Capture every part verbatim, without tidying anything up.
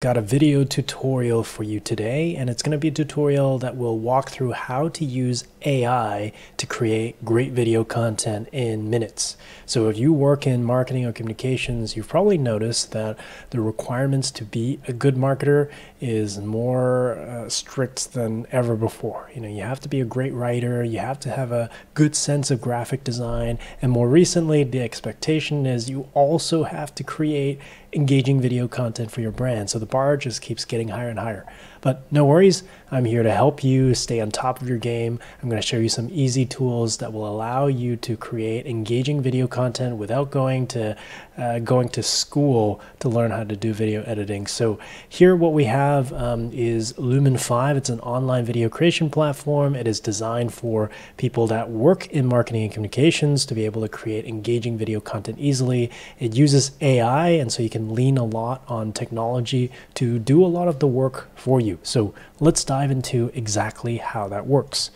Got a video tutorial for you today, and it's going to be a tutorial that will walk through how to use A I to create great video content in minutes. So if you work in marketing or communications, you've probably noticed that the requirements to be a good marketer is more uh, strict than ever before. You know, you have to be a great writer, you have to have a good sense of graphic design, and more recently, the expectation is you also have to create engaging video content for your brand. So the bar just keeps getting higher and higher. But no worries, I'm here to help you stay on top of your game. I'm going to show you some easy tools that will allow you to create engaging video content without going to uh, going to school to learn how to do video editing. So here what we have um, is Lumen five. It's an online video creation platform. It is designed for people that work in marketing and communications to be able to create engaging video content easily. It uses A I, and so you can lean a lot on technology to do a lot of the work for you. So let's dive into exactly how that works.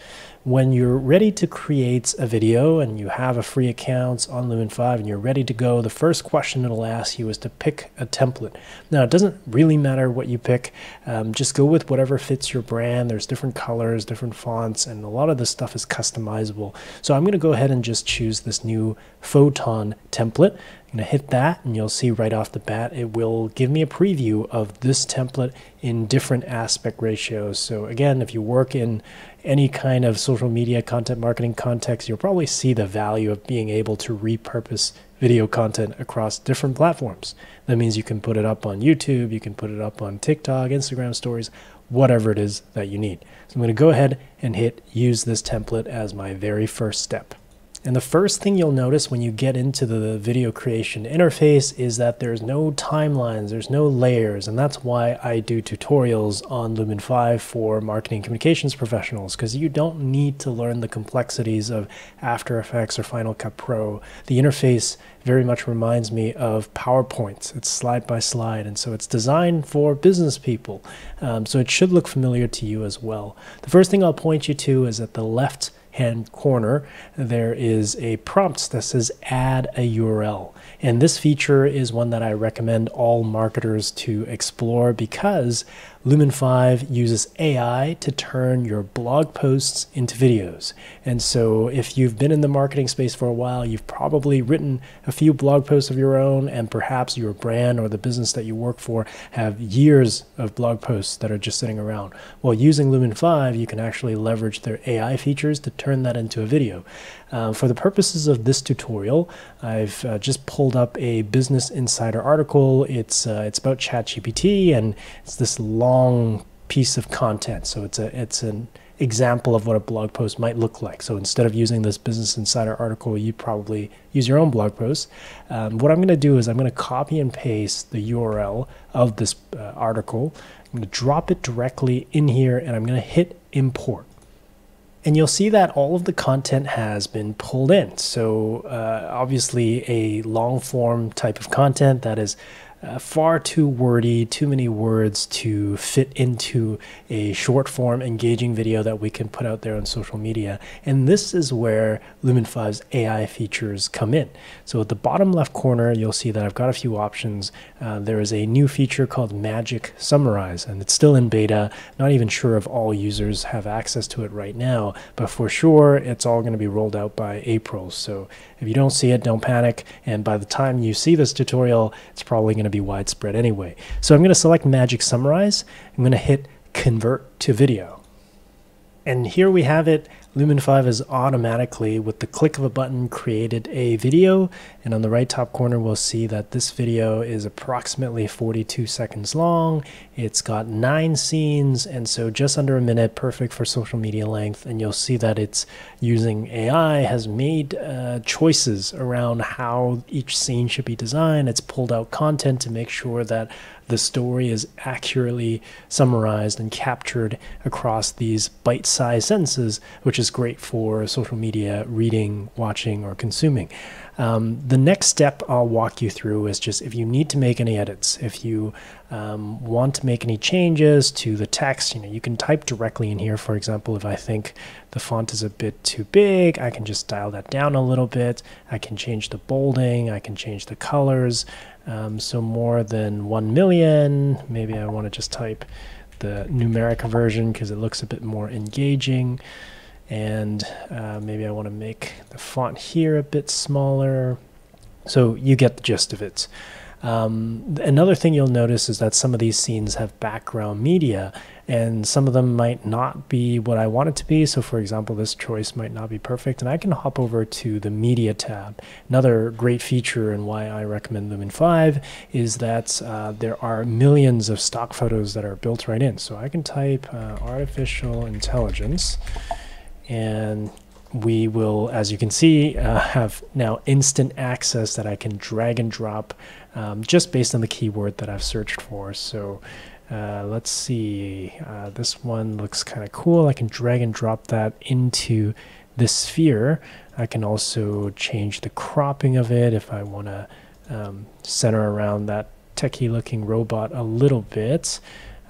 When you're ready to create a video and you have a free account on Lumen five and you're ready to go, the first question it'll ask you is to pick a template. Now, it doesn't really matter what you pick. Um, just go with whatever fits your brand. There's different colors, different fonts, and a lot of this stuff is customizable. So I'm going to go ahead and just choose this new Photon template. I'm going to hit that, and you'll see right off the bat, it will give me a preview of this template in different aspect ratios. So again, if you work in any kind of social media content marketing context, you'll probably see the value of being able to repurpose video content across different platforms. That means you can put it up on YouTube, you can put it up on TikTok, Instagram stories, whatever it is that you need. So I'm going to go ahead and hit use this template as my very first step. And the first thing you'll notice when you get into the video creation interface is that there's no timelines, there's no layers, and that's why I do tutorials on Lumen five for marketing and communications professionals, because you don't need to learn the complexities of After Effects or Final Cut Pro. The interface very much reminds me of PowerPoint. It's slide by slide, and so it's designed for business people. Um, so it should look familiar to you as well. The first thing I'll point you to is at the left hand corner, there is a prompt that says add a U R L. And this feature is one that I recommend all marketers to explore because Lumen five uses A I to turn your blog posts into videos. And so if you've been in the marketing space for a while, you've probably written a few blog posts of your own, and perhaps your brand or the business that you work for have years of blog posts that are just sitting around. Well, using Lumen five, you can actually leverage their A I features to turn that into a video. Uh, for the purposes of this tutorial, I've uh, just pulled up a Business Insider article. It's, uh, it's about ChatGPT, and it's this long long piece of content. So it's a it's an example of what a blog post might look like. So instead of using this Business Insider article, you probably use your own blog post. Um, what I'm going to do is I'm going to copy and paste the U R L of this uh, article. I'm going to drop it directly in here, and I'm going to hit import. And you'll see that all of the content has been pulled in. So uh, obviously a long form type of content that is Uh, far too wordy, too many words to fit into a short form engaging video that we can put out there on social media. And this is where Lumen five's A I features come in. So at the bottom left corner, you'll see that I've got a few options. Uh, there is a new feature called Magic Summarize, and it's still in beta. Not even sure if all users have access to it right now, but for sure, it's all going to be rolled out by April. So if you don't see it, don't panic. And by the time you see this tutorial, it's probably going to be widespread anyway. So I'm going to select Magic Summarize. I'm going to hit convert to video. And here we have it. Lumen five has automatically, with the click of a button, created a video. And on the right top corner, we'll see that this video is approximately forty-two seconds long. It's got nine scenes, and so just under a minute, perfect for social media length. And you'll see that it's using A I, has made uh, choices around how each scene should be designed. It's pulled out content to make sure that the story is accurately summarized and captured across these bite-sized sentences, which is is great for social media reading, watching, or consuming. Um, the next step I'll walk you through is just if you need to make any edits, if you um, want to make any changes to the text, you know, you can type directly in here. For example, if I think the font is a bit too big, I can just dial that down a little bit. I can change the bolding, I can change the colors. Um, so more than one million, maybe I want to just type the numeric version because it looks a bit more engaging. And uh, maybe I want to make the font here a bit smaller. So you get the gist of it. Um, another thing you'll notice is that some of these scenes have background media, and some of them might not be what I want it to be. So for example, this choice might not be perfect, and I can hop over to the media tab. Another great feature and why I recommend Lumen five is that uh, there are millions of stock photos that are built right in. So I can type uh, artificial intelligence, and we will, as you can see, uh, have now instant access that I can drag and drop um, just based on the keyword that I've searched for. So uh, let's see, uh, this one looks kind of cool. I can drag and drop that into this sphere. I can also change the cropping of it if I want to um, center around that techie looking robot a little bit.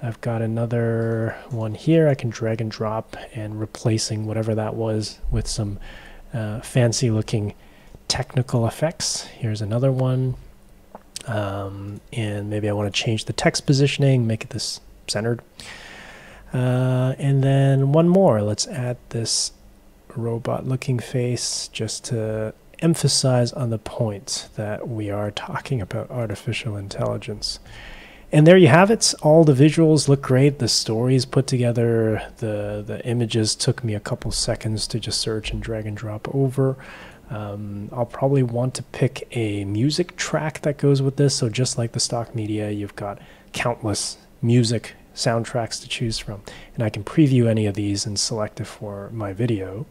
I've got another one here. I can drag and drop and replacing whatever that was with some uh, fancy looking technical effects. Here's another one. Um, and maybe I want to change the text positioning, make it this centered. Uh, and then one more. Let's add this robot looking face just to emphasize on the point that we are talking about artificial intelligence. And there you have it. All the visuals look great. The stories put together, the, the images took me a couple seconds to just search and drag and drop over. Um, I'll probably want to pick a music track that goes with this. So just like the stock media, you've got countless music soundtracks to choose from. And I can preview any of these and select it for my video.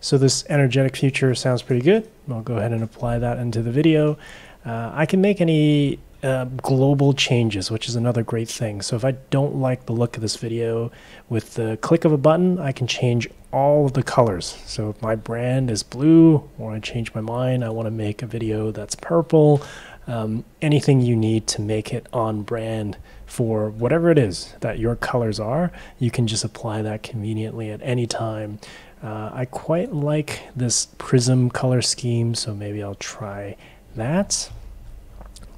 So this energetic future sounds pretty good. I'll go ahead and apply that into the video. Uh, I can make any uh, global changes, which is another great thing. So if I don't like the look of this video, with the click of a button, I can change all of the colors. So if my brand is blue, or I change my mind, I want to make a video that's purple, um, anything you need to make it on brand for whatever it is that your colors are, you can just apply that conveniently at any time. Uh, I quite like this prism color scheme, so maybe I'll try that.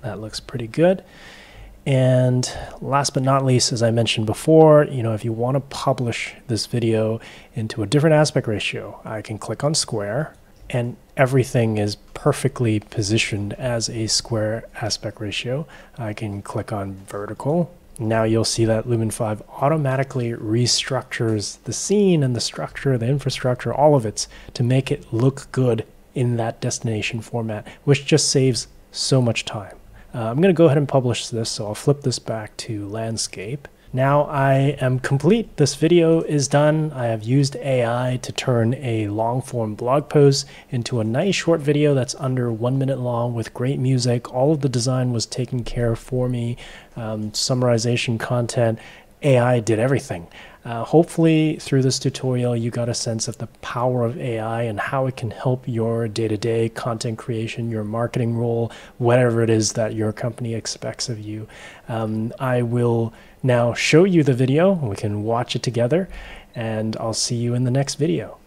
That looks pretty good. And last but not least, as I mentioned before, you know, if you want to publish this video into a different aspect ratio, I can click on square, and everything is perfectly positioned as a square aspect ratio. I can click on vertical. Now you'll see that Lumen five automatically restructures the scene and the structure, the infrastructure, all of it to make it look good in that destination format, which just saves so much time. Uh, I'm going to go ahead and publish this, so I'll flip this back to landscape. Now I am complete. This video is done. I have used A I to turn a long-form blog post into a nice short video that's under one minute long with great music. All of the design was taken care of for me, um, summarization content. A I did everything. Uh, hopefully through this tutorial you got a sense of the power of A I and how it can help your day-to-day content creation, your marketing role, whatever it is that your company expects of you. Um, I will now show you the video. We can watch it together, and I'll see you in the next video.